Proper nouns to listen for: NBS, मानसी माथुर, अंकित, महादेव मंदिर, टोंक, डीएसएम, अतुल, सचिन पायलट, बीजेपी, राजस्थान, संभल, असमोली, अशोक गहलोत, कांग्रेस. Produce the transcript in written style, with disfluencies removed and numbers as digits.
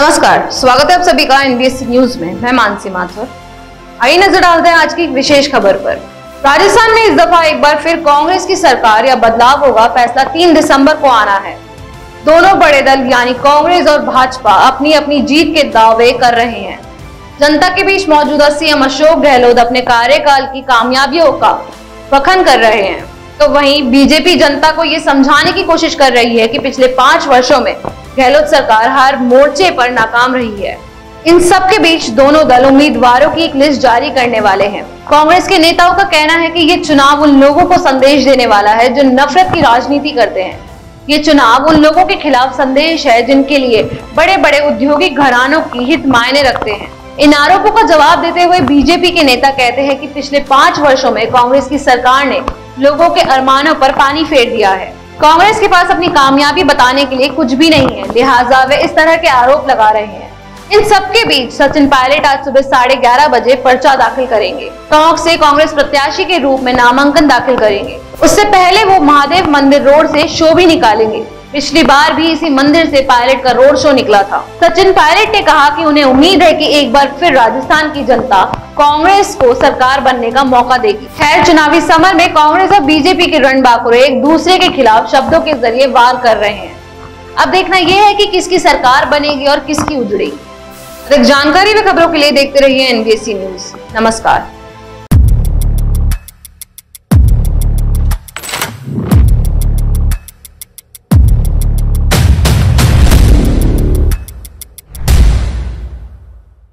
नमस्कार, स्वागत है आप सभी का NBS न्यूज में। मैं मानसी माथुर। आइए नजर डालते हैं आज की एक विशेष खबर पर। राजस्थान में इस दफा एक बार फिर कांग्रेस की सरकार या बदलाव होगा, फैसला 3 दिसंबर को आना है। दोनों बड़े दल यानी कांग्रेस और भाजपा अपनी अपनी जीत के दावे कर रहे हैं। जनता के बीच मौजूदा सीएम अशोक गहलोत अपने कार्यकाल की कामयाबियों का बखान कर रहे हैं, तो वहीं बीजेपी जनता को ये समझाने की कोशिश कर रही है कि पिछले 5 वर्षों में गहलोत सरकार हर मोर्चे पर नाकाम रही है। इन सब के बीच दोनों दल उम्मीदवारों की एक लिस्ट जारी करने वाले हैं। कांग्रेस के नेताओं का कहना है कि ये चुनाव उन लोगों को संदेश देने वाला है जो नफरत की राजनीति करते हैं। ये चुनाव उन लोगों के खिलाफ संदेश है जिनके लिए बड़े बड़े औद्योगिक घरानों की हित मायने रखते हैं। इन आरोपों का जवाब देते हुए बीजेपी के नेता कहते हैं कि पिछले 5 वर्षों में कांग्रेस की सरकार ने लोगों के अरमानों पर पानी फेर दिया है। कांग्रेस के पास अपनी कामयाबी बताने के लिए कुछ भी नहीं है, लिहाजा वे इस तरह के आरोप लगा रहे हैं। इन सबके बीच सचिन पायलट आज सुबह 11:30 बजे पर्चा दाखिल करेंगे। टोंक से कांग्रेस प्रत्याशी के रूप में नामांकन दाखिल करेंगे। उससे पहले वो महादेव मंदिर रोड से शो भी निकालेंगे। पिछली बार भी इसी मंदिर से पायलट का रोड शो निकला था। सचिन पायलट ने कहा कि उन्हें उम्मीद है कि एक बार फिर राजस्थान की जनता कांग्रेस को सरकार बनने का मौका देगी। खैर, चुनावी समर में कांग्रेस और बीजेपी के रणबांकुरे एक दूसरे के खिलाफ शब्दों के जरिए वार कर रहे हैं। अब देखना यह है कि किसकी सरकार बनेगी और किसकी उजड़ेगी। अधिक जानकारी व खबरों के लिए देखते रहिए NBS न्यूज। नमस्कार।